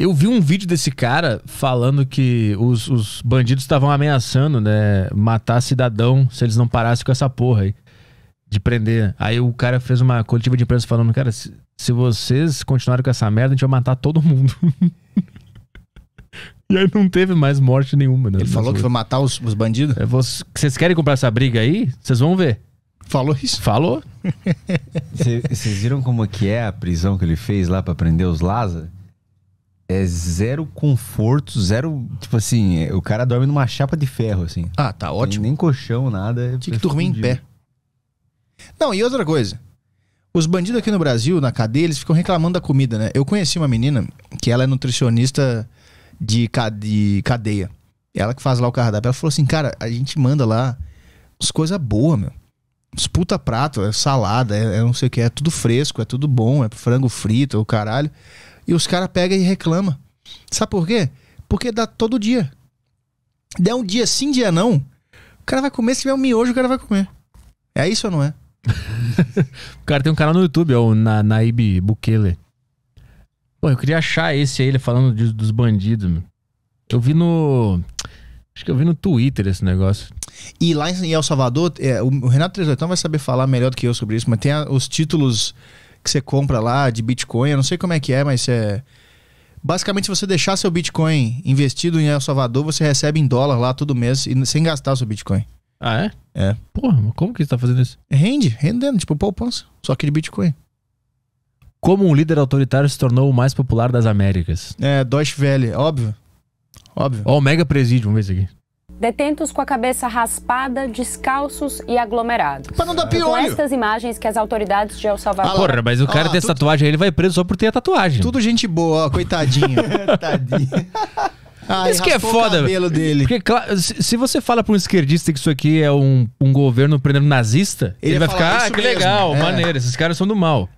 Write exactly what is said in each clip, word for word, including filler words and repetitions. Eu vi um vídeo desse cara falando que os, os bandidos estavam ameaçando, né, matar cidadão se eles não parassem com essa porra aí de prender. Aí o cara fez uma coletiva de imprensa falando, cara, se, se vocês continuarem com essa merda, a gente vai matar todo mundo. E aí não teve mais morte nenhuma, né? Ele falou que foi matar os, os bandidos? É, vocês, vocês querem comprar essa briga aí? Vocês vão ver. Falou isso? Falou. Vocês viram como que é a prisão que ele fez lá pra prender os Lázaro? É zero conforto, zero... Tipo assim, o cara dorme numa chapa de ferro, assim. Ah, tá ótimo. Nem, nem colchão, nada. Tinha que dormir em pé. Não, e outra coisa. Os bandidos aqui no Brasil, na cadeia, eles ficam reclamando da comida, né? Eu conheci uma menina que ela é nutricionista de, cade... de cadeia. Ela que faz lá o cardápio. Ela falou assim, cara, a gente manda lá as coisas boas, meu. Os puta prato, é salada, é, é não sei o que, é tudo fresco, é tudo bom, é frango frito, é o caralho. E os caras pegam e reclamam. Sabe por quê? Porque dá todo dia. Dá um dia sim, dia não, o cara vai comer, se tiver um miojo, o cara vai comer. É isso ou não é? O cara tem um canal no YouTube, é o Na Nayib Bukele. Pô, eu queria achar esse aí, ele falando de, dos bandidos. Meu. Eu vi no... Acho que eu vi no Twitter esse negócio. E lá em El Salvador, é, o Renato trezentos e oitenta e oito vai saber falar melhor do que eu sobre isso, mas tem a, os títulos que você compra lá de Bitcoin, eu não sei como é que é, mas é... Basicamente, se você deixar seu Bitcoin investido em El Salvador, você recebe em dólar lá todo mês, e, sem gastar seu Bitcoin. Ah, é? É. Porra, mas como que você tá fazendo isso? Rende, rendendo, tipo poupança, só que de Bitcoin. Como um líder autoritário se tornou o mais popular das Américas? É, Deutsche Welle, óbvio. Óbvio. Ó, o mega presídio, vamos ver isso aqui. Detentos com a cabeça raspada, descalços e aglomerados. Pra não dar piolho. Com estas imagens que as autoridades de El Salvador... Ah, porra, mas o cara ah, tem tudo... tatuagem aí, ele vai preso só por ter a tatuagem. Tudo gente boa, ó, coitadinho. Tadinho. Ai, isso que é foda. O cabelo dele. Porque, claro, se você fala pra um esquerdista que isso aqui é um, um governo prendendo nazista, ele, ele vai ficar, ah, que mesmo. Legal, é. Maneiro, esses caras são do mal.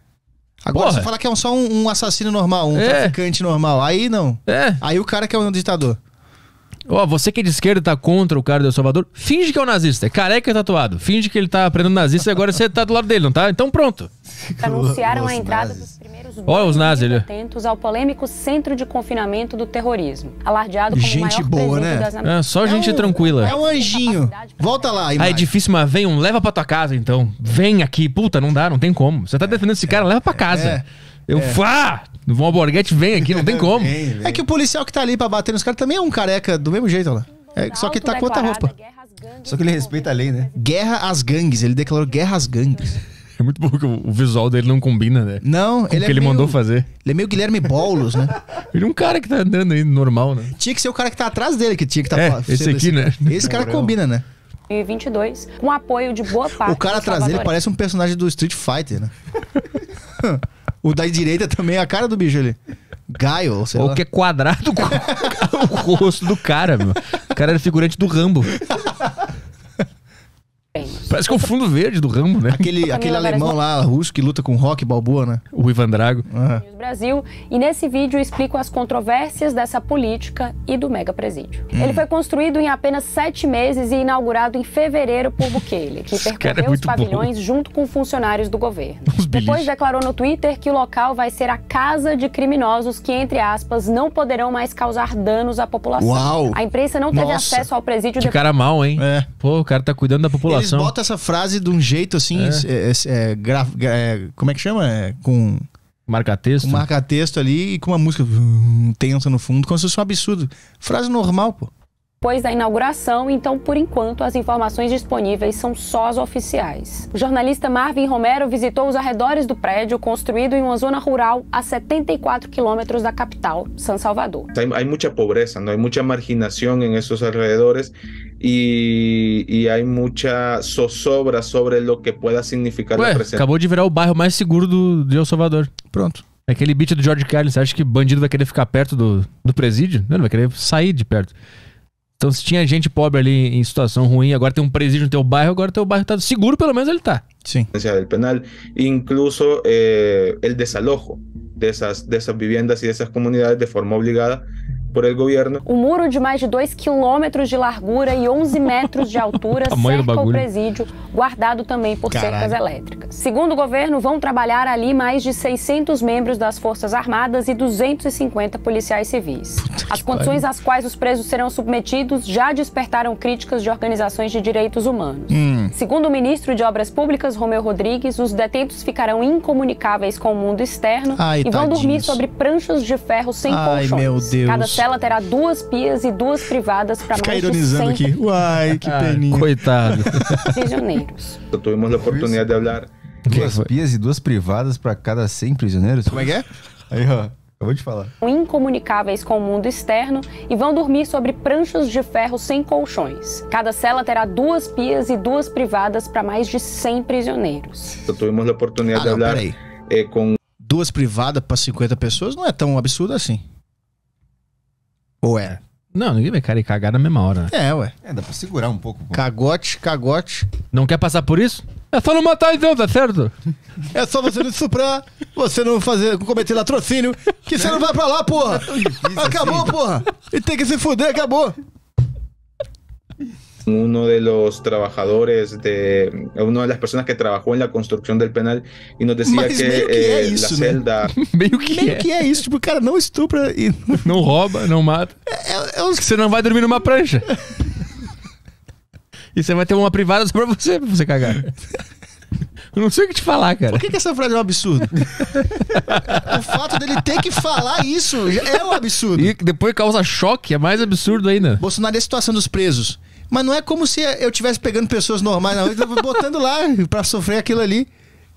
Agora porra. Você fala que é só um, um assassino normal, um é. Traficante normal, aí não. É. Aí o cara que é um ditador. Ó, oh, você que é de esquerda tá contra o cara do El Salvador, finge que é um nazista, é careca e tatuado. Finge que ele tá aprendendo nazista e agora você tá do lado dele, não tá? Então pronto. Anunciaram a entrada dos primeiros detentos ao polêmico centro de confinamento do terrorismo. Alardeado como o maior presídio das Américas. Gente boa, né? É, só gente tranquila. É um anjinho. Volta lá. Aí é difícil, mas vem um, leva pra tua casa então. Vem aqui, puta, não dá, não tem como. Você tá defendendo esse cara, leva pra casa. Eu vá! No Von Borghetti vem aqui, não tem como. Vem, vem. É que o policial que tá ali pra bater nos caras também é um careca do mesmo jeito, olha lá. É, só que ele tá com outra roupa. Só que ele respeita a lei, né? Guerra às gangues, ele declarou guerra às gangues. É muito bom que o visual dele não combina, né? Não, com ele o que é ele meio, mandou fazer. Ele é meio Guilherme Boulos, né? Ele é um cara que tá andando aí normal, né? Tinha que ser o cara que tá atrás dele que tinha que tá... É, esse aqui, esse, né? Esse cara combina, né? dois mil e vinte e dois, com apoio de boa parte. O cara atrás dele parece um personagem do Street Fighter, né? O da direita também é a cara do bicho ali. Gaio, sei ou lá. O que é quadrado com o rosto do cara, meu. O cara era figurante do Rambo. Parece que é o fundo verde do Rambo, né? Aquele, aquele alemão lá, russo, que luta com o Rocky Balboa, né? O Ivan Drago. Uhum. Brasil. E nesse vídeo eu explico as controvérsias dessa política e do mega presídio. Hum. Ele foi construído em apenas sete meses e inaugurado em fevereiro por Bukele, que percorreu é os pavilhões bom. Junto com funcionários do governo. Depois declarou no Twitter que o local vai ser a casa de criminosos que, entre aspas, não poderão mais causar danos à população. Uau. A imprensa não teve Nossa. Acesso ao presídio... Que depois... cara mal, hein? É. Pô, o cara tá cuidando da população. Eles botam essa frase de um jeito assim, é. É, é, é, gra, é, como é que chama? É, com marca-texto. Com marca-texto ali e com uma música hum, tensa no fundo, como se fosse um absurdo. Frase normal, pô. Depois da inauguração, então, por enquanto, as informações disponíveis são só as oficiais. O jornalista Marvin Romero visitou os arredores do prédio, construído em uma zona rural a setenta e quatro quilômetros da capital, São Salvador. Há muita pobreza, há muita marginação em esses arredores e há muita zozobra sobre o que pode significar a presença. Acabou de virar o bairro mais seguro do, de El Salvador. Pronto. Aquele beat do George Carlin, você acha que bandido vai querer ficar perto do, do presídio? Não, ele vai querer sair de perto. Então, se tinha gente pobre ali em situação ruim, agora tem um presídio no teu bairro, agora teu bairro está seguro, pelo menos ele está. Sim. ...del penal, incluso eh, el desalojo de esas, de esas viviendas y de esas comunidades de forma obligada por el gobierno. O muro de mais de dois quilômetros de largura e onze metros de altura cerca o presídio, guardado também por Caralho. cercas elétricas. Segundo o governo, vão trabalhar ali mais de seiscentos membros das Forças Armadas e duzentos e cinquenta policiais civis. Puta As condições às quais os presos serão submetidos já despertaram críticas de organizações de direitos humanos. Hum. Segundo o ministro de Obras Públicas, Romeu Rodrigues, os detentos ficarão incomunicáveis com o mundo externo Ai, e vão tadinhos. dormir sobre pranchas de ferro sem Ai, colchões. Meu Deus. Cada cela terá duas pias e duas privadas para mais ironizando de cem. aqui. Uai, que peninha. Coitado. Prisioneiros. Eu tivemos a oportunidade de falar. Duas pias e duas privadas para cada cem prisioneiros? Como é que é? Aí, ó. Eu vou te falar. Incomunicáveis com o mundo externo e vão dormir sobre pranchas de ferro sem colchões. Cada cela terá duas pias e duas privadas para mais de cem prisioneiros. Eu tivemos a oportunidade ah, não, de falar é, com... Duas privadas para cinquenta pessoas não é tão absurdo assim. Ou é? Não, ninguém vai querer cagar na mesma hora. Né? É, ué. É, dá pra segurar um pouco. Pô. Cagote, cagote. Não quer passar por isso? É só não matar então, tá certo? É só você não estuprar, você não fazer, cometer latrocínio, que você não vai pra lá, porra. É acabou, assim. porra. E tem que se fuder, acabou. Uno de los trabajadores de una de las personas que trabajó en la construcción del penal y nos decía Mas que, meio que é eh, isso, la né? celda meio que meio é. que é isso, tipo, o cara não estupra e não rouba, não mata. É, é uns... Você não vai dormir numa prancha. E você vai ter uma privada só pra você, pra você cagar. Eu não sei o que te falar, cara. Por que, que essa frase é um absurdo? O fato dele ter que falar isso é um absurdo. E depois causa choque, é mais absurdo ainda. Bolsonaro é a situação dos presos. Mas não é como se eu estivesse pegando pessoas normais na rua e botando lá pra sofrer aquilo ali.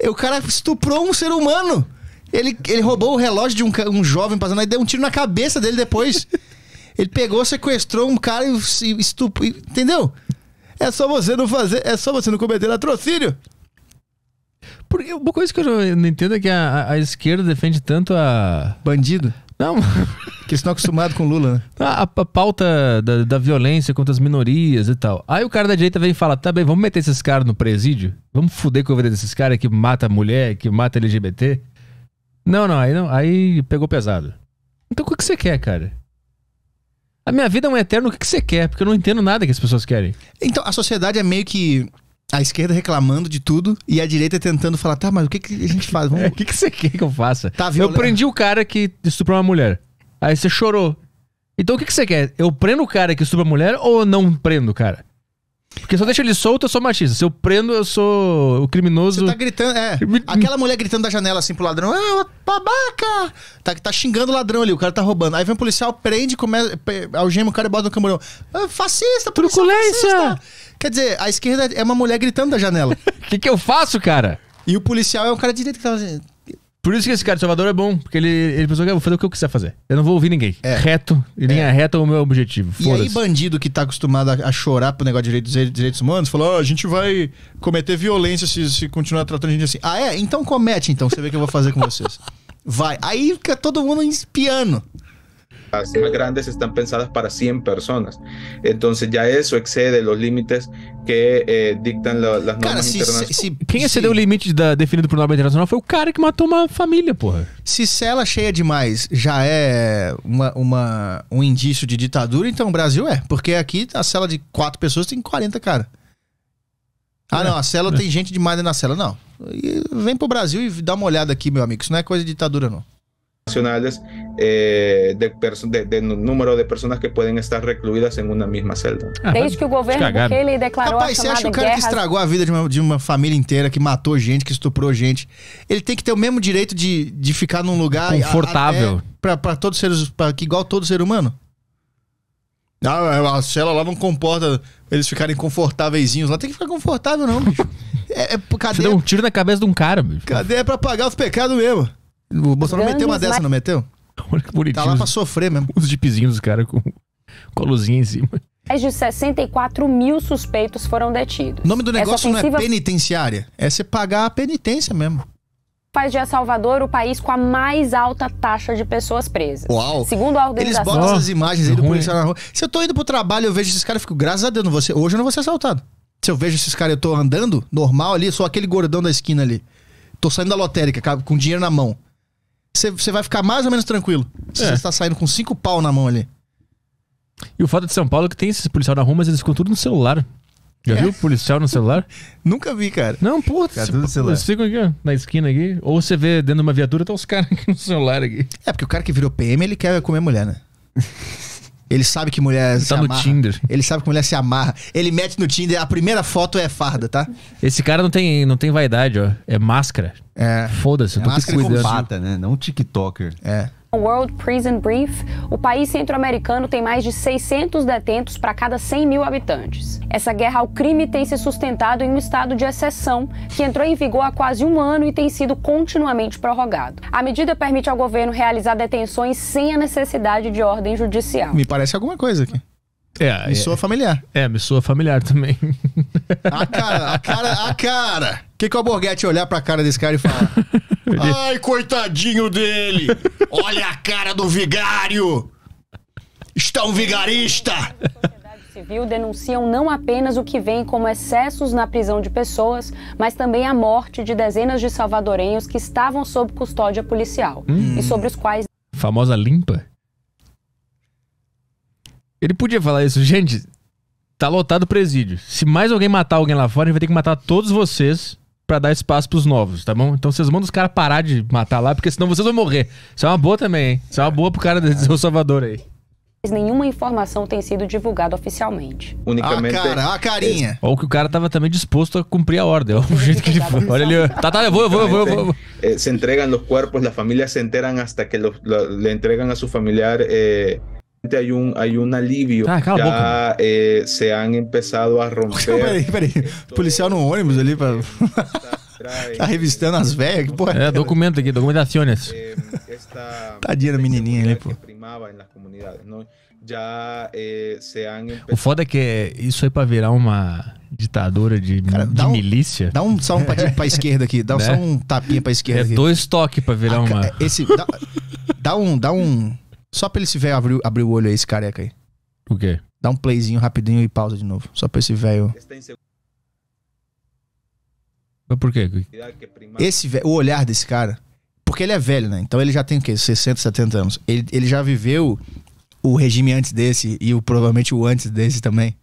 E o cara estuprou um ser humano. Ele, ele roubou o relógio de um, um jovem passando aí, deu um tiro na cabeça dele depois. Ele pegou, sequestrou um cara e estuprou. Entendeu? É só você não fazer, é só você não cometer latrocínio. Porque uma coisa que eu não entendo é que a, a esquerda defende tanto a... Bandido? Não. Que eles estão acostumados com Lula, né? A, a, a pauta da, da violência contra as minorias e tal. Aí o cara da direita vem e fala, tá bem, vamos meter esses caras no presídio? Vamos foder com a vida desses caras que mata mulher, que mata L G B T? Não, não, aí, não, aí pegou pesado. Então o que você quer, cara? A minha vida é um eterno, o que você quer? Porque eu não entendo nada que as pessoas querem. Então, a sociedade é meio que a esquerda reclamando de tudo e a direita tentando falar, tá, mas o que, que a gente faz? Vamos... É, o que, que você quer que eu faça? Tá, eu prendi o cara que estuprou uma mulher. Aí você chorou. Então o que, que você quer? Eu prendo o cara que estupra a mulher ou não prendo o cara? Porque se eu deixo ele solto, eu sou machista. Se eu prendo, eu sou o criminoso. Você tá gritando, é. Aquela mulher gritando da janela assim pro ladrão, ah, babaca! Tá, tá xingando o ladrão ali, o cara tá roubando. Aí vem um policial, prende, começa, algema o cara e bota no camburão. Ah, fascista, truculência! Fascista. Quer dizer, a esquerda é uma mulher gritando da janela. O que, que eu faço, cara? E o policial é o cara de direito que tava assim. Por isso que esse cara de Salvador é bom, porque ele, ele pensou que eu vou fazer o que eu quiser fazer. Eu não vou ouvir ninguém. É. Reto, e linha é. reta é o meu objetivo. E aí bandido que tá acostumado a, a chorar pro negócio de direitos, direitos humanos, falou, ó, oh, a gente vai cometer violência se, se continuar tratando a gente assim. Ah, é? Então comete, então. Você vê o que eu vou fazer com vocês. Vai. Aí fica todo mundo em piano. As más grandes están pensadas para cem personas. Entonces ya eso excede los límites que eh, dictan la, las normas cara, se, internacionais. Se, se, Quem excedeu se... o limite da, definido por norma internacional foi o cara que matou uma família, porra. Se cela cheia demais já é uma, uma, um indício de ditadura, então o Brasil é. Porque aqui a cela de quatro pessoas tem quarenta caras. Ah, não, a cela é. tem gente demais na cela. Não. E vem pro Brasil e dá uma olhada aqui, meu amigo. Isso não é coisa de ditadura, não. Nacionales eh, de, de, de número de pessoas que podem estar recluídas em uma mesma celda. Desde que o governo Bukele declarou Rapaz, a chamada você acha o cara guerra... que estragou a vida de uma, de uma família inteira, que matou gente, que estuprou gente, ele tem que ter o mesmo direito de, de ficar num lugar confortável para todos seres, para que igual todo ser humano? Ah, a cela lá não comporta eles ficarem confortáveis. Lá tem que ficar confortável, não, bicho. É, é, cadê... Você deu um tiro na cabeça de um cara, bicho. Cadê é pra pagar os pecados mesmo? O Bolsonaro meteu uma dessa, não meteu? Olha que bonitinho. Tá lá pra sofrer mesmo. Os jipezinhos dos caras com, com a luzinha em cima. Mais de sessenta e quatro mil suspeitos foram detidos. O nome do negócio não é penitenciária. É você pagar a penitência mesmo. Faz de El Salvador o país com a mais alta taxa de pessoas presas. Uau! Segundo a organização... Eles botam essas imagens aí do policial na rua. Se eu tô indo pro trabalho e eu vejo esses caras, eu fico, graças a Deus, não vou ser, hoje eu não vou ser assaltado. Se eu vejo esses caras e eu tô andando normal ali, sou aquele gordão da esquina ali. Tô saindo da lotérica, com dinheiro na mão. Você vai ficar mais ou menos tranquilo. Você é. tá saindo com cinco pau na mão ali. E o fato de São Paulo é que tem esses policial na rua, mas eles ficam tudo no celular. Já é. viu policial no celular? Nunca vi, cara. Não, porra. Cara, tudo no celular. Eles ficam aqui, ó, na esquina aqui. Ou você vê dentro de uma viatura, tá os caras aqui no celular aqui. É, porque o cara que virou P M, ele quer comer mulher, né? Ele sabe que mulher se amarra. Tá no Tinder. Ele sabe que mulher se amarra. Ele mete no Tinder, a primeira foto é farda, tá? Esse cara não tem, não tem vaidade, ó. É máscara. É. Foda-se, eu tô te cuidando. É máscara compata, né? Não TikToker. É. World Prison Brief, o país centro-americano tem mais de seiscentos detentos para cada cem mil habitantes. Essa guerra ao crime tem se sustentado em um estado de exceção, que entrou em vigor há quase um ano e tem sido continuamente prorrogado. A medida permite ao governo realizar detenções sem a necessidade de ordem judicial. Me parece alguma coisa aqui. É, me soa é, familiar. É, me soa familiar também. A cara, a cara, a cara. O que, que o Borghetti olhar pra cara desse cara e falar? Ai, coitadinho dele. Olha a cara do vigário. Está um vigarista. Civil denunciam não apenas o que vem como excessos na prisão de pessoas, mas também a morte de dezenas de salvadorenhos que estavam sob custódia policial hum. e sobre os quais... Famosa limpa. Ele podia falar isso. Gente, tá lotado o presídio. Se mais alguém matar alguém lá fora, a gente vai ter que matar todos vocês pra dar espaço pros novos, tá bom? Então vocês mandam os caras parar de matar lá, porque senão vocês vão morrer. Isso é uma boa também, hein? Isso é uma boa pro cara de El Salvador aí. Nenhuma informação tem sido divulgada oficialmente. Unicamente... Ah, cara, a carinha! Ou que o cara tava também disposto a cumprir a ordem, o jeito que ele foi. Olha ali, tá, tá, eu vou, eu vou, eu vou, eu vou. Eh, se entregam os corpos, as famílias se enteram até que los, la, le entregan a seu familiar... Eh... Hay un, hay un alivio. Ah, cala a boca. Eh, se han empezado a romper. Peraí, peraí. Policial no ônibus ali pra... Tá revistando as velhas, que porra. É, documento aqui, documentações. Tadinha da menininha ali, pô. O foda é que isso aí pra virar uma ditadura de, cara, de dá um, milícia. Dá um só um patinho pra esquerda aqui. Dá né? só um tapinha pra esquerda aqui. É dois toques pra virar ah, uma. Esse, dá, dá um. Dá um... Só pra esse velho abrir, abrir o olho aí, esse careca aí. O quê? Dá um playzinho rapidinho e pausa de novo. Só pra esse velho... Mas por quê? Esse velho, o olhar desse cara... Porque ele é velho, né? Então ele já tem o quê? sessenta, setenta anos. Ele, ele já viveu o regime antes desse e o, provavelmente o antes desse também.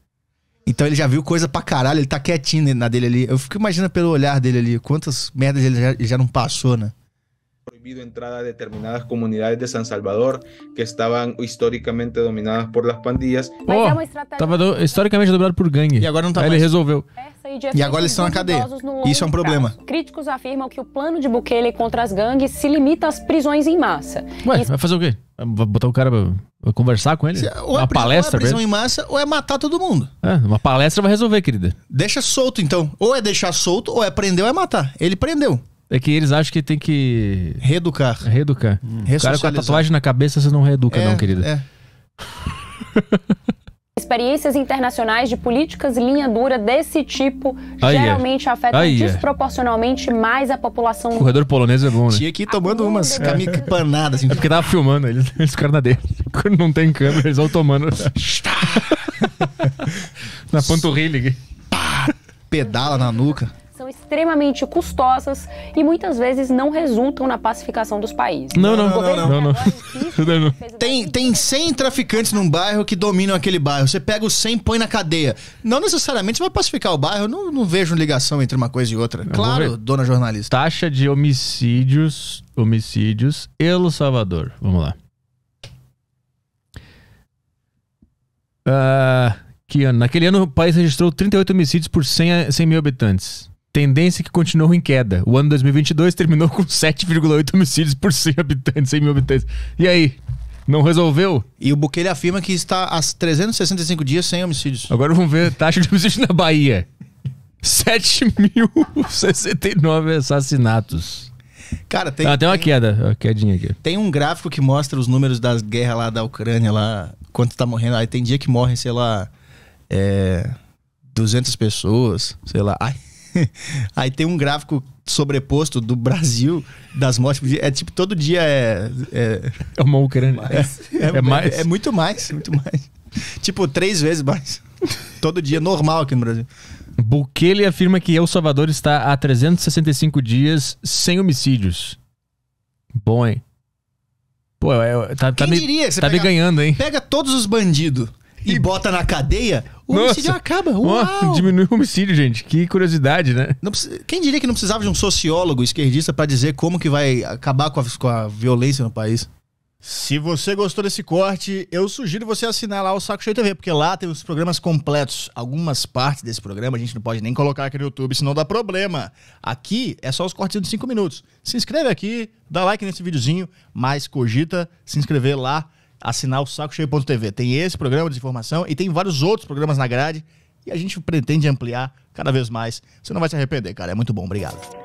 Então ele já viu coisa pra caralho. Ele tá quietinho na dele ali. Eu fico imaginando pelo olhar dele ali. Quantas merdas ele já, ele já não passou, né? Prohibido entrada a determinadas comunidades de San Salvador que estavam historicamente dominadas por las pandillas. Oh, estava do, historicamente dominado por gangue. E agora não tá Aí mais. Ele resolveu. E, e agora eles estão na cadeia. Isso é um problema. Prazo. Críticos afirmam que o plano de Bukele contra as gangues se limita às prisões em massa. Ué, e... vai fazer o quê? Vai botar o cara pra conversar com ele? Se, ou uma é prisão, palestra? Ou é prisão em massa ou é matar todo mundo. É, uma palestra vai resolver, querida. Deixa solto, então. Ou é deixar solto, ou é prender ou é matar. Ele prendeu. É que eles acham que tem que... Reeducar. Reeducar. Hum. O cara com a tatuagem na cabeça, você não reeduca é, não, querida. É. Experiências internacionais de políticas linha dura desse tipo Ai, geralmente é. afetam Ai, desproporcionalmente é. mais a população... O corredor polonês é bom, né? Tinha aqui tomando a umas é. camicapanadas. Assim. É porque tava filmando, eles, eles ficaram na dele. Quando não tem câmera, eles vão tomando. Na panturrilha aqui. Pedala na nuca. São extremamente custosas e muitas vezes não resultam na pacificação dos países. Não, não, não, não, não, não. Tem, tem cem traficantes num bairro que dominam aquele bairro. Você pega os cem e põe na cadeia. Não necessariamente você vai pacificar o bairro. Eu não, não vejo ligação entre uma coisa e outra. Claro, dona jornalista. Taxa de homicídios, homicídios, El Salvador. Vamos lá. Uh, que ano? Naquele ano o país registrou trinta e oito homicídios por cem mil habitantes. Tendência que continuou em queda. O ano dois mil e vinte e dois terminou com sete vírgula oito homicídios por cem habitantes, cem mil habitantes. E aí? Não resolveu? E o Bukele afirma que está há trezentos e sessenta e cinco dias sem homicídios. Agora vamos ver a taxa de homicídios na Bahia. sete mil e sessenta e nove assassinatos. Cara, tem... Ah, tem uma tem, queda. Uma quedinha aqui. Tem um gráfico que mostra os números das guerras lá da Ucrânia, lá, quanto tá morrendo. Aí tem dia que morrem, sei lá, é, duzentas pessoas, sei lá. Ai... Aí tem um gráfico sobreposto do Brasil, das mortes. É tipo, todo dia é... É, é uma Ucrânia. Mais. É, é, é mais? É, é muito mais, muito mais. Tipo, três vezes mais. Todo dia, normal aqui no Brasil. Bukele afirma que El Salvador está há trezentos e sessenta e cinco dias sem homicídios. Bom, hein? Pô, é, tá, tá, me, tá pega, me ganhando, hein? Pega todos os bandidos. e bota na cadeia, o Nossa. homicídio acaba. Uau. Diminui o homicídio, gente. Que curiosidade, né? Não, quem diria que não precisava de um sociólogo esquerdista pra dizer como que vai acabar com a, com a violência no país? Se você gostou desse corte, eu sugiro você assinar lá o SacoCheio T V, porque lá tem os programas completos. Algumas partes desse programa a gente não pode nem colocar aqui no YouTube, senão dá problema. Aqui é só os cortes de cinco minutos. Se inscreve aqui, dá like nesse videozinho, mas cogita se inscrever lá, assinar o SacoCheio T V. Tem esse programa de informação e tem vários outros programas na grade e a gente pretende ampliar cada vez mais. Você não vai se arrepender, cara. É muito bom. Obrigado.